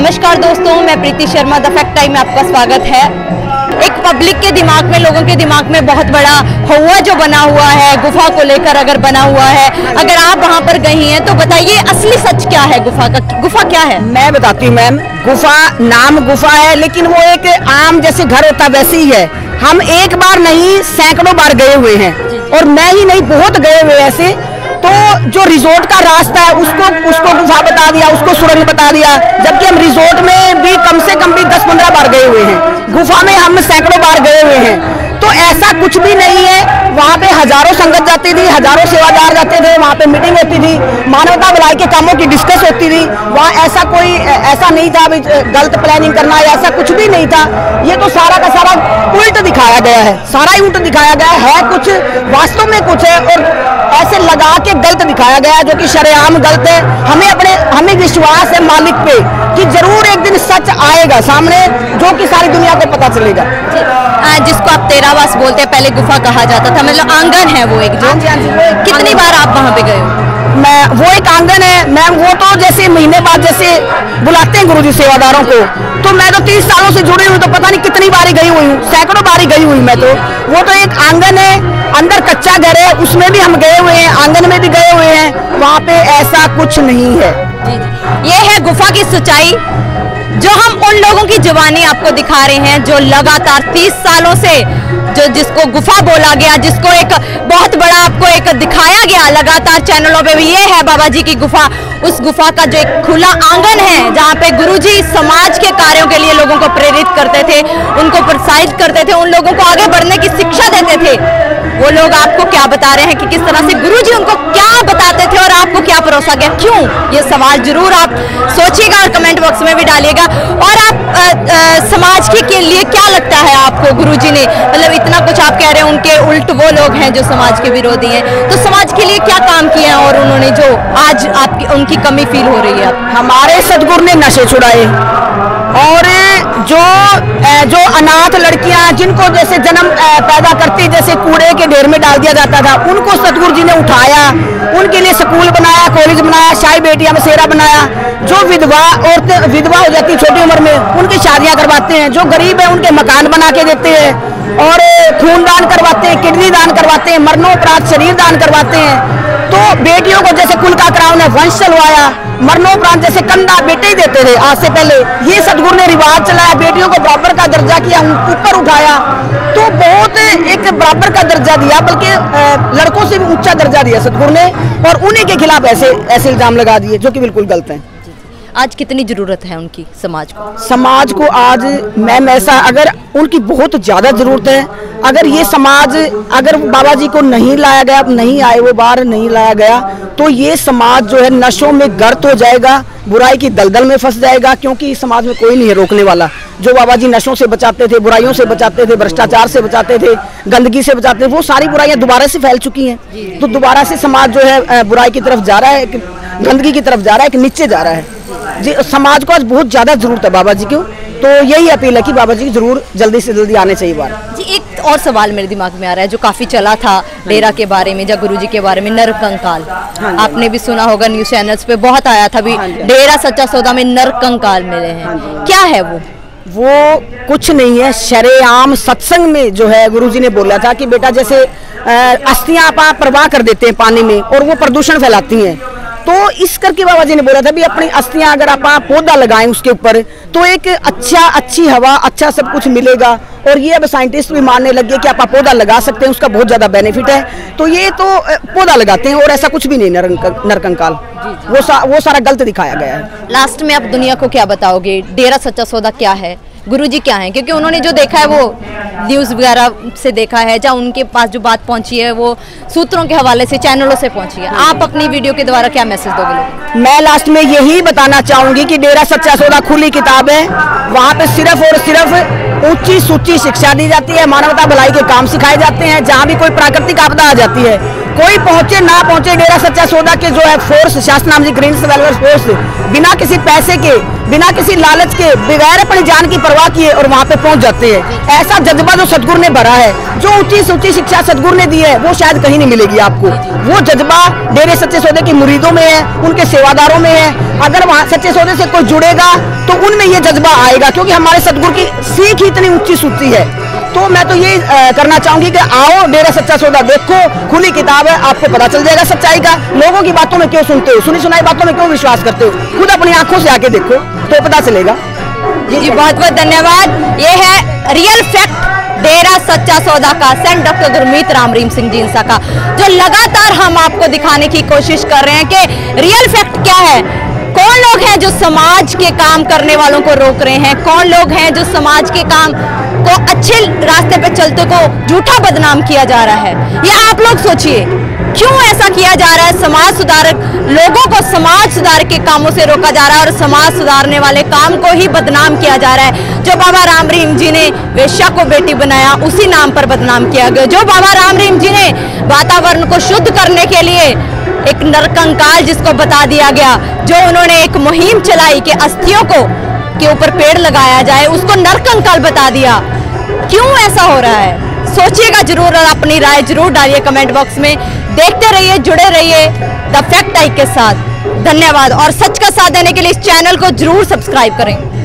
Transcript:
नमस्कार दोस्तों, मैं Preeti Sharma, the fact time में आपका स्वागत है। एक पब्लिक के दिमाग में, लोगों के दिमाग में बहुत बड़ा हवा जो बना हुआ है गुफा को लेकर, अगर बना हुआ है, अगर आप वहां पर गई हैं तो बताइए असली सच क्या है गुफा का, गुफा क्या है? मैं बताती हूँ मैम, गुफा, नाम गुफा है लेकिन वो एक आम जैसे घर होता वैसे ही है। हम एक बार नहीं सैकड़ों बार गए हुए हैं और मैं ही नहीं, बहुत गए हुए ऐसे। तो जो रिजोर्ट का रास्ता है उसको गुफा बता दिया, उसको सुरंग बता दिया, जबकि हम रिजोर्ट में भी कम से कम भी 10-15 बार गए हुए हैं, गुफा में हम सैकड़ों बार गए हुए हैं। तो ऐसा कुछ भी नहीं है। वहाँ पे हजारों संगत जाती थी, हजारों सेवादार जाते थे, वहाँ पे मीटिंग होती थी, मानवता भलाई के कामों की डिस्कस होती थी। वहाँ ऐसा कोई ऐसा नहीं था गलत प्लानिंग करना, ऐसा कुछ भी नहीं था। ये तो सारा का सारा उल्ट दिखाया गया है, सारा ही उल्ट दिखाया गया है। कुछ वास्तव में कुछ है और ऐसे लगा के गलत दिखाया गया है जो कि शरेआम गलत है। हमें विश्वास है मालिक पे कि जरूर एक दिन सच आएगा सामने, जो कि सारी दुनिया को पता चलेगा। जिसको आप तेरावास बोलते हैं, पहले गुफा कहा जाता था, मतलब आंगन है वो एक। कितनी बार आप वहाँ पे गए? मैं वो एक आंगन है मैम, वो तो जैसे महीने बाद जैसे बुलाते हैं गुरुजी सेवादारों को, तो मैं तो 30 सालों से जुड़ी हुई, तो पता नहीं कितनी बारी गई हुई हूँ, सैकड़ों बारी गई हुई मैं। तो वो तो एक आंगन है, अंदर कच्चा घर है, उसमें भी हम गए हुए हैं, आंगन में भी गए हुए हैं। वहाँ पे ऐसा कुछ नहीं है। ये है गुफा की सच्चाई जो हम उन लोगों की जुबानी आपको दिखा रहे हैं जो लगातार 30 सालों से, जो जिसको गुफा बोला गया, जिसको एक बहुत बड़ा आपको एक दिखाया गया लगातार चैनलों पे भी, ये है बाबा जी की गुफा। उस गुफा का जो एक खुला आंगन है जहाँ पे गुरुजी समाज के कार्यों के लिए लोगों को प्रेरित करते थे, उनको प्रोत्साहित करते थे, उन लोगों को आगे बढ़ने की शिक्षा देते थे। वो लोग आपको क्या बता रहे हैं कि किस तरह से गुरुजी उनको क्या बताते थे और आपको क्या परोसा गया, क्यों? ये सवाल जरूर आप सोचिएगा और कमेंट बॉक्स में भी डालिएगा। और आप समाज के लिए क्या लगता है आपको गुरुजी ने, मतलब इतना कुछ आप कह रहे हैं, उनके उल्ट वो लोग हैं जो समाज के विरोधी हैं, तो समाज के लिए क्या काम किया है और उन्होंने जो आज आपकी उनकी कमी फील हो रही है? हमारे सद्गुरु ने नशे छुड़ाए और जो अनाथ लड़कियां, जिनको जैसे जन्म पैदा करती जैसे कूड़े के ढेर में डाल दिया जाता था, उनको सतगुरु जी ने उठाया, उनके लिए स्कूल बनाया, कॉलेज बनाया, शाही बेटियां बसेरा बनाया। जो विधवा औरतें विधवा हो जाती छोटी उम्र में, उनकी शादियां करवाते हैं, जो गरीब है उनके मकान बना के देते हैं और खून दान करवाते हैं, किडनी दान करवाते हैं, मरणोपरांत शरीर दान करवाते हैं। तो बेटियों को जैसे कुल का क्राउन है वंश चलवाया, मरणोपरांत जैसे कंधा बेटे ही देते थे आज से पहले। ये सदगुरु ने रिवाज चलाया, बेटियों को बराबर का दर्जा किया, ऊपर उठाया, तो बहुत एक बराबर का दर्जा दिया, बल्कि लड़कों से भी ऊंचा दर्जा दिया सदगुरु ने। और उन्हीं के खिलाफ ऐसे इल्जाम लगा दिए जो कि बिल्कुल गलत है। आज कितनी जरूरत है उनकी समाज को आज मैम? ऐसा अगर उनकी बहुत ज्यादा जरूरत है, अगर ये समाज, अगर बाबा जी को नहीं लाया गया, नहीं आए वो बाहर, नहीं लाया गया, तो ये समाज जो है नशों में गर्त हो जाएगा, बुराई की दलदल में फंस जाएगा। क्योंकि इस समाज में कोई नहीं है रोकने वाला। जो बाबा जी नशों से बचाते थे, बुराइयों से बचाते थे, भ्रष्टाचार से बचाते थे, गंदगी से बचाते थे, वो सारी बुराइयां दोबारा से फैल चुकी हैं। तो दोबारा से समाज जो है बुराई की तरफ जा रहा है, गंदगी की तरफ जा रहा है, कि नीचे जा रहा है जी। समाज को आज बहुत ज्यादा जरूरत है बाबा जी की, तो यही अपील है कि बाबा जी जरूर जल्दी से जल्दी आने चाहिए बाहर जी। एक और सवाल मेरे दिमाग में आ रहा है जो काफी चला था डेरा के बारे में, या गुरुजी के बारे में, नर कंकाल। आपने भी सुना होगा, न्यूज चैनल्स पे बहुत आया था भी, डेरा सच्चा सौदा में नर कंकाल मिले हैं, क्या है वो? वो कुछ नहीं है, शरेआम सत्संग में जो है गुरुजी ने बोला था कि बेटा जैसे अस्थियां आप प्रवाह कर देते हैं पानी में और वो प्रदूषण फैलाती हैं, तो इस करके बाबा जी ने बोला था भी अपनी अस्थियां अगर आप पौधा लगाएं उसके ऊपर, तो एक अच्छी हवा, अच्छा सब कुछ मिलेगा। और ये अब साइंटिस्ट भी मानने लगे कि आप पौधा लगा सकते हैं, उसका बहुत ज्यादा बेनिफिट है। तो ये तो पौधा लगाते हैं और ऐसा कुछ भी नहीं नरकंकाल। वो सारा गलत दिखाया गया है। लास्ट में आप दुनिया को क्या बताओगे, डेरा सच्चा सौदा क्या है, गुरुजी क्या है? क्योंकि उन्होंने जो देखा है वो न्यूज़ वगैरह से देखा है, जहाँ उनके पास जो बात पहुंची है वो सूत्रों के हवाले से, चैनलों से पहुंची है। आप अपनी वीडियो के द्वारा क्या मैसेज दोगे लोगों? मैं लास्ट में यही बताना चाहूंगी कि डेरा सच्चा सौदा खुली किताब है, वहाँ पे सिर्फ और सिर्फ ऊंची सूची शिक्षा दी जाती है, मानवता भलाई के काम सिखाए जाते हैं। जहाँ भी कोई प्राकृतिक आपदा आ जाती है, कोई पहुंचे ना पहुंचे, डेरा सच्चा सौदा के जो है फोर्स, शासनामजी ग्रीन वेलफेयर फोर्स बिना किसी पैसे के, बिना किसी लालच के, बगैर अपनी जान की परवाह किए और वहाँ पे पहुँच जाते हैं। ऐसा जज्बा जो सद्गुरु ने भरा है, जो ऊंची ऊंची शिक्षा सद्गुरु ने दी है, वो शायद कहीं नहीं मिलेगी आपको। वो जज्बा डेरे सच्चे सौदे के मुरीदों में है, उनके सेवादारों में है। अगर वहाँ सच्चे सौदे से कोई जुड़ेगा तो उनमें ये जज्बा आएगा, क्योंकि हमारे सद्गुरु की सीख ही इतनी ऊंची सूची है। तो मैं तो ये करना चाहूंगी कि आओ डेरा सच्चा सौदा देखो, खुली किताब है, आपको पता चल जाएगा सच्चाई का। लोगों की बातों में क्यों सुनते हो, सुनी सुनाई बातों में क्यों विश्वास करते हो, खुद अपनी आंखों से आके देखो तो पता चलेगा। जी बहुत बहुत धन्यवाद। ये है रियल फैक्ट डेरा सच्चा सौदा का सेंट डॉक्टर गुरमीत राम रहीम सिंह जी इंसा का, जो लगातार हम आपको दिखाने की कोशिश कर रहे हैं कि रियल फैक्ट क्या है, कौन लोग हैं जो समाज के काम करने वालों को रोक रहे हैं, कौन लोग हैं जो समाज के काम को अच्छे रास्ते पे चलते को झूठा बदनाम किया जा रहा है। ये आप लोग सोचिए क्यों ऐसा किया जा रहा है। समाज सुधारक लोगों को समाज सुधार के कामों से रोका जा रहा है और समाज सुधारने वाले काम को ही बदनाम किया जा रहा है। जो बाबा राम रहीम जी ने वेश्या को बेटी बनाया, उसी नाम पर बदनाम किया गया। जो बाबा राम रहीम जी ने वातावरण को शुद्ध करने के लिए एक नरकंकाल जिसको बता दिया गया, जो उन्होंने एक मुहिम चलाई कि अस्थियों को के ऊपर पेड़ लगाया जाए, उसको नरकंकाल बता दिया। क्यों ऐसा हो रहा है सोचिएगा जरूर और अपनी राय जरूर डालिए कमेंट बॉक्स में। देखते रहिए, जुड़े रहिए द फैक्ट आई के साथ। धन्यवाद और सच का साथ देने के लिए इस चैनल को जरूर सब्सक्राइब करें।